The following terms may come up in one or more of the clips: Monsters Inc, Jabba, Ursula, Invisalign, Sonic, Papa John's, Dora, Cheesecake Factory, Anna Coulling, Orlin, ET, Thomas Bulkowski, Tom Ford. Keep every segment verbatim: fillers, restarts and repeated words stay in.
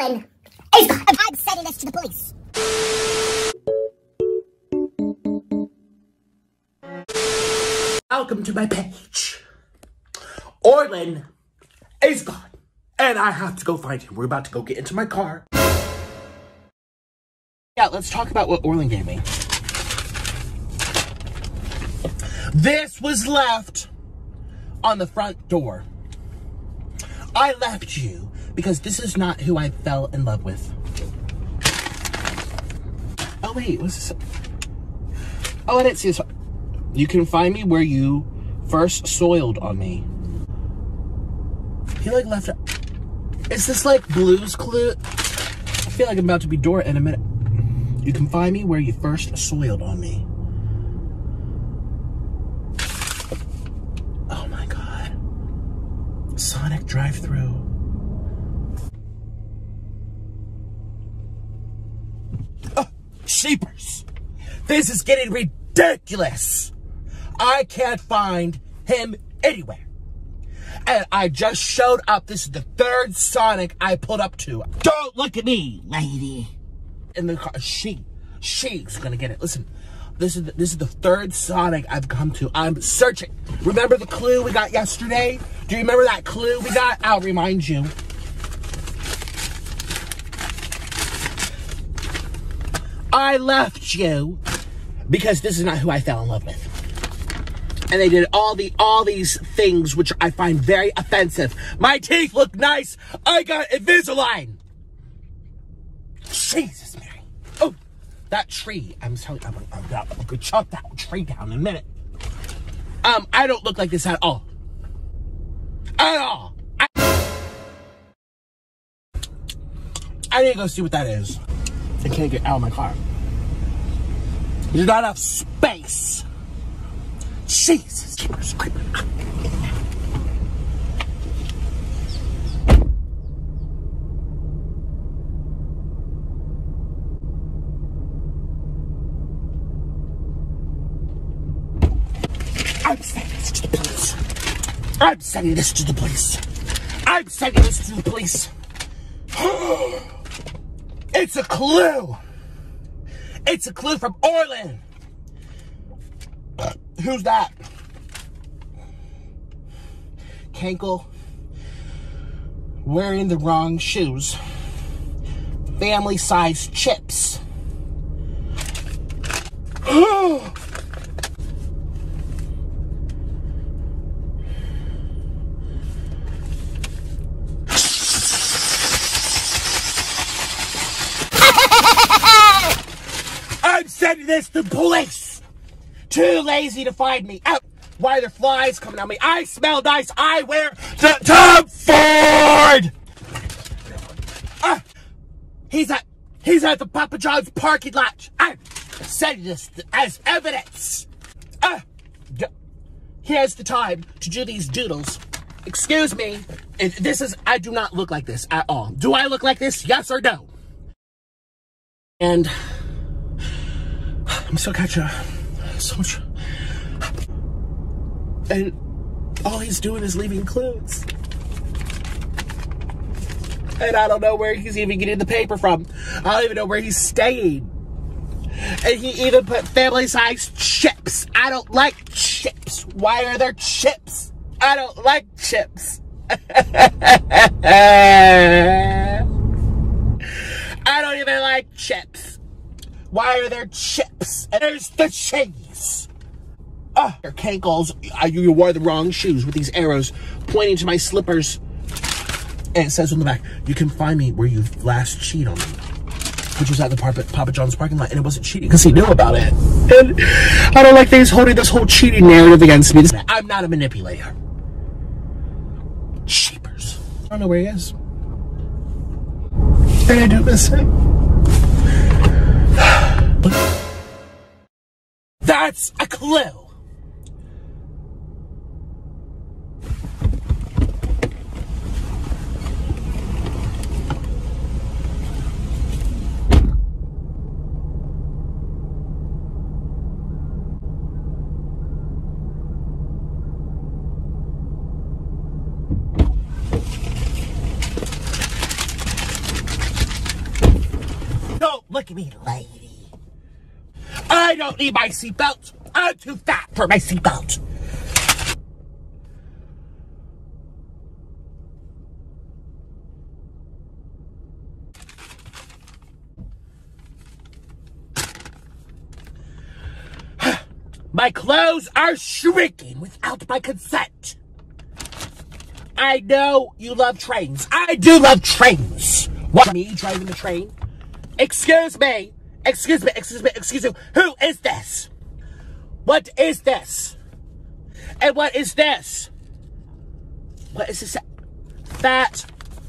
Orlin is bad sending us to the police. Welcome to my page. Orlin is gone, and I have to go find him. We're about to go get into my car. Yeah, let's talk about what Orlin gave me. This was left on the front door. I left you because this is not who I fell in love with. Oh, wait, what's this? Oh, I didn't see this. You can find me where you first soiled on me. He, like, left it. Is this, like, Blue's Clues? I feel like I'm about to be Dora in a minute. You can find me where you first soiled on me. Oh, my God. Sonic drive-thru. Oh, sheepers. This is getting ridiculous. I can't find him anywhere. And I just showed up. This is the third Sonic I pulled up to. Don't look at me, lady. In the car, she, she's gonna get it. Listen, this is the, this is the third Sonic I've come to. I'm searching. Remember the clue we got yesterday? Do you remember that clue we got? I'll remind you. I left you because this is not who I fell in love with. And they did all the all these things which I find very offensive. My teeth look nice. I got Invisalign. Jesus, Mary. Oh, that tree. I'm telling you, I'm, I'm, I'm, I'm gonna chop that tree down in a minute. Um, I don't look like this at all. At all. I, I need to go see what that is. I can't get out of my car. There's not enough space. Jesus, keepers, creepers. I'm sending this to the police. I'm sending this to the police. I'm sending this to the police. It's a clue. It's a clue from Orlin. Who's that? Cankle. Wearing the wrong shoes. Family size chips. Oh! I'm sending this to police. Too lazy to find me out. Why are there flies coming on me? I smell nice. I wear the Tom Ford. Uh, he's at he's at the Papa John's parking lot. I'm sending this as evidence. Uh, he has the time to do these doodles. Excuse me. This is I do not look like this at all. Do I look like this? Yes or no? And I'm still catching up. So much, and all he's doing is leaving clues, and I don't know where he's even getting the paper from. I don't even know where he's staying, and he even put family-sized chips. I don't like chips. Why are there chips? I don't like chips. I don't even like chips. Why are there chips? And there's the cheese. Oh, your cankles. You wore the wrong shoes with these arrows pointing to my slippers. And it says on the back, you can find me where you last cheat on me. Which was at the Papa John's parking lot. And it wasn't cheating because he knew about it. And I don't like that he's holding this whole cheating narrative against me. I'm not a manipulator. Cheapers. I don't know where he is. And I do miss him. That's a clue. Look at me, lady. I don't need my seatbelt. I'm too fat for my seatbelt. My clothes are shrinking without my consent. I know you love trains. I do love trains. What, me driving the train? Excuse me. Excuse me. Excuse me. Excuse me. Who is this? What is this? And what is this? What is this? Fat,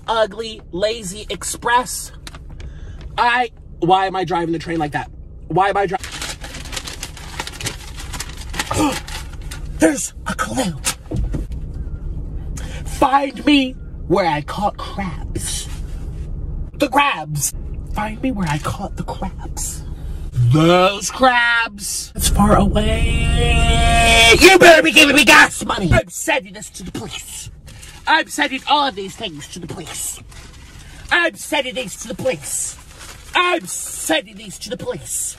ugly, lazy express. I, why am I driving the train like that? Why am I driving? There's a clue. Find me where I caught crabs. The crabs. Find me where I caught the crabs. Those crabs. It's far away. You better be giving me gas money. I'm sending this to the police. I'm sending all of these things to the police. I'm sending these to the police. I'm sending these to the police.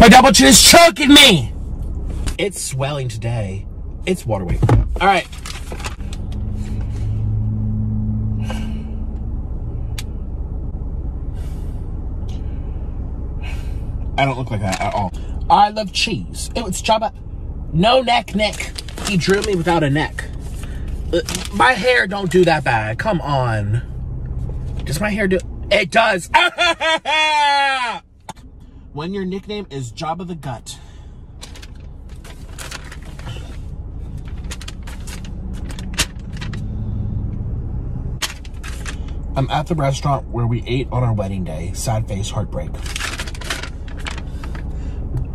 My double chin is choking me! It's swelling today. It's water weight. Alright. I don't look like that at all. I love cheese. It was Jabba. No neck, neck. He drew me without a neck. My hair don't do that bad. Come on. Does my hair do... It does. When your nickname is Jabba the Gut. I'm at the restaurant where we ate on our wedding day. Sad face, heartbreak.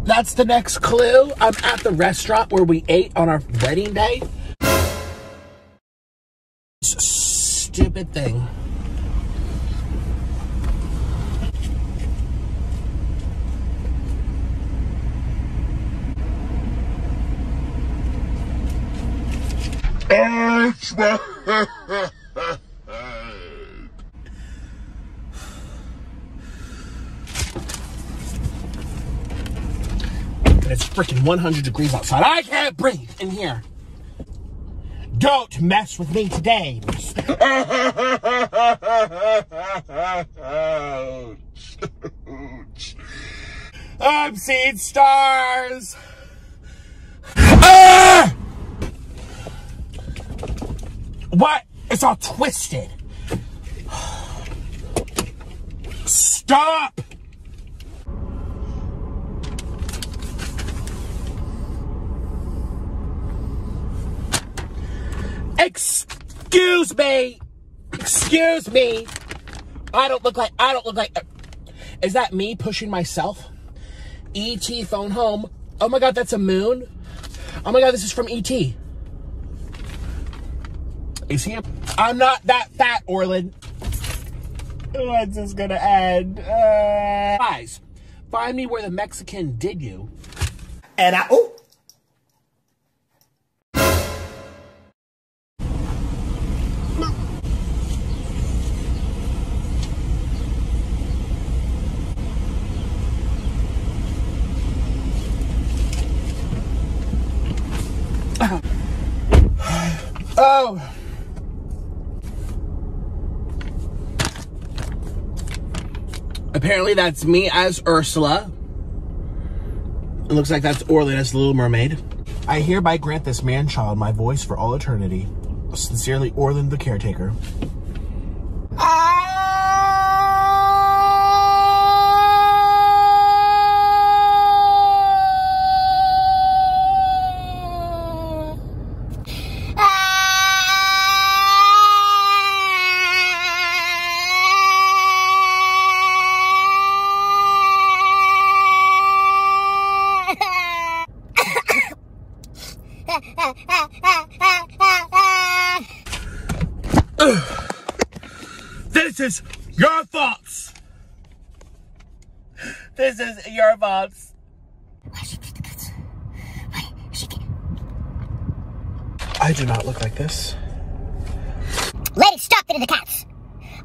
That's the next clue. I'm at the restaurant where we ate on our wedding day. Stupid thing. And it's freaking one hundred degrees outside. I can't breathe in here. Don't mess with me today. I'm seeing stars. Ah! What? It's all twisted. Stop! Excuse me. Excuse me. I don't look like, I don't look like, uh, is that me pushing myself? E T phone home. Oh my God, that's a moon. Oh my God, this is from E T. Is he a, I'm not that fat, Orlin. What's this gonna end? Uh... Guys, find me where the Mexican did you. And I, oh. Oh! Apparently that's me as Ursula. It looks like that's Orlin as the Little Mermaid. I hereby grant this man-child my voice for all eternity. Sincerely, Orlin the Caretaker. is your fault. This is your fault. I do not look like this. Lady, stop feeding the cats.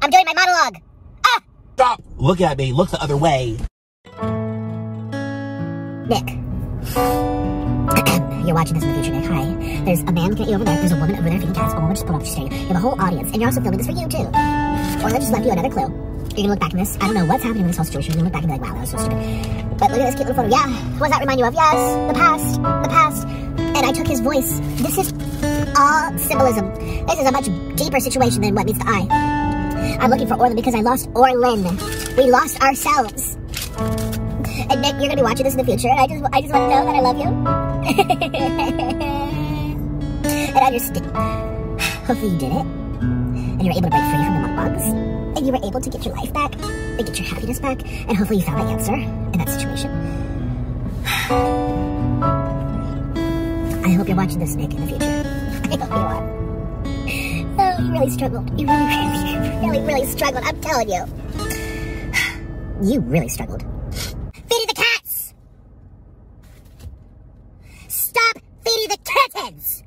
I'm doing my monologue. Ah! Stop. Look at me. Look the other way. Nick. You're watching this in the future, Nick. Hi. There's a man looking at you over there. There's a woman over there feeding cats. A woman just pulled off the street. You have a whole audience. And you're also filming this for you, too. Orlin just left you another clue. You're going to look back in this. I don't know what's happening in this whole situation. You're going to look back and be like, wow, that was so stupid. But look at this cute little photo. Yeah. What does that remind you of? Yes. The past. The past. And I took his voice. This is all symbolism. This is a much deeper situation than what meets the eye. I'm looking for Orlin because I lost Orlin. We lost ourselves. And Nick, you're going to be watching this in the future. And I just, I just want to know that I love you. And I understand. Hopefully you did it. And you were able to break free from the bugs. And you were able to get your life back. And get your happiness back. And hopefully you found the answer in that situation. I hope you're watching this, Nick, in the future. I hope you are. Oh, you really struggled. You really, really, really, really struggled. I'm telling you. You really struggled. Feeding the cats! Stop feeding the kittens!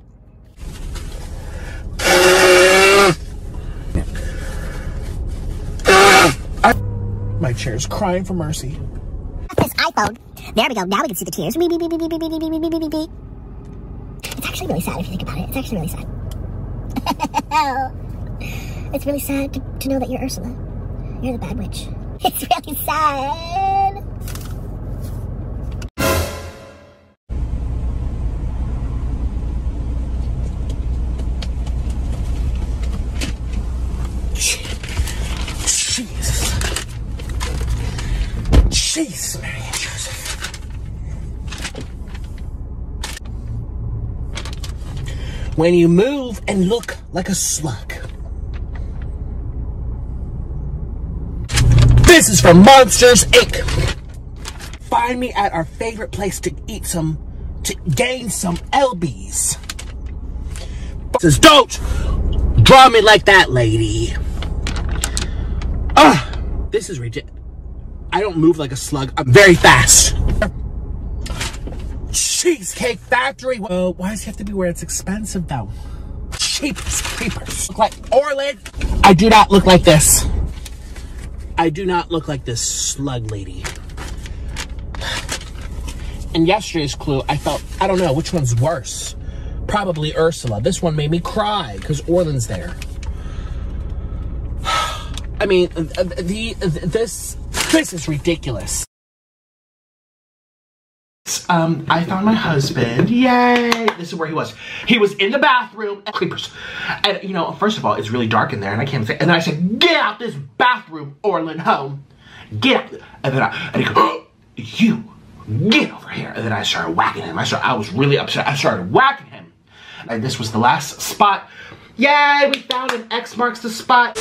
I, my chair's crying for mercy. This iPhone. There we go. Now we can see the tears. Beep, beep, beep, beep, beep, beep, beep, beep, beep, beep. It's actually really sad if you think about it. It's actually really sad. It's really sad to, to know that you're Ursula. You're the bad witch. It's really sad. Jesus. Jesus, Mary and Joseph. When you move and look like a slug. This is from Monsters Incorporated. Find me at our favorite place to eat some, to gain some L Bs. Says, don't draw me like that, lady. Ah, oh, this is rigid. I don't move like a slug. I'm very fast. Cheesecake Factory. Uh, why does he have to be where it's expensive though? Cheapest creepers. Look like Orlin. I do not look like this. I do not look like this slug lady. In yesterday's clue, I felt, I don't know, which one's worse? Probably Ursula. This one made me cry because Orlin's there. I mean, the, the this this is ridiculous. Um, I found my husband. Yay! This is where he was. He was in the bathroom. And creepers. And you know, first of all, it's really dark in there, and I can't say. And then I said, "Get out this bathroom, Orlin home. Get out." And then I and he goes, "Oh, you get over here." And then I started whacking him. I started, I was really upset. I started whacking him. And this was the last spot. Yay! We found him. X marks the spot.